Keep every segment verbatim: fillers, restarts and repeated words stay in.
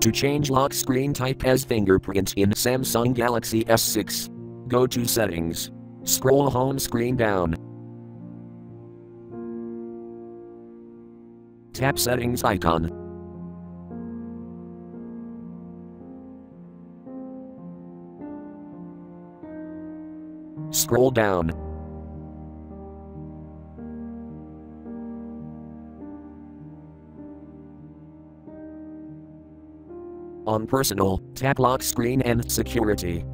To change lock screen type as fingerprint in Samsung Galaxy S six, go to Settings. Scroll home screen down. Tap Settings icon. Scroll down. On Personal, tap Lock Screen and Security.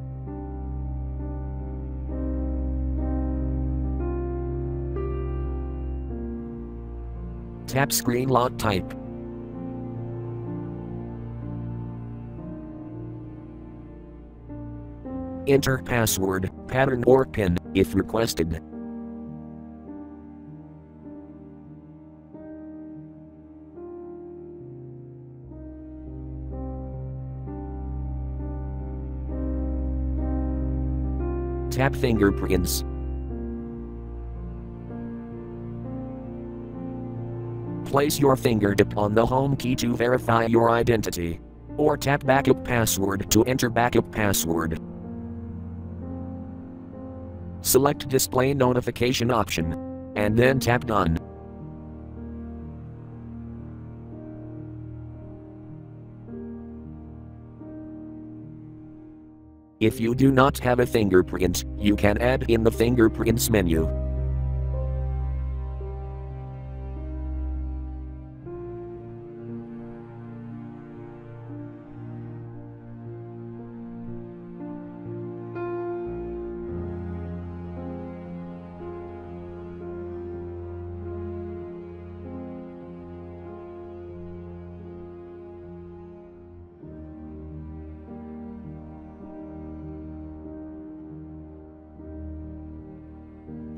Tap Screen Lock Type. Enter password, pattern or PIN, if requested. Tap Fingerprints. Place your fingertip on the home key to verify your identity. Or tap Backup Password to enter backup password. Select Display Notification option. And then tap Done. If you do not have a fingerprint, you can add in the fingerprints menu.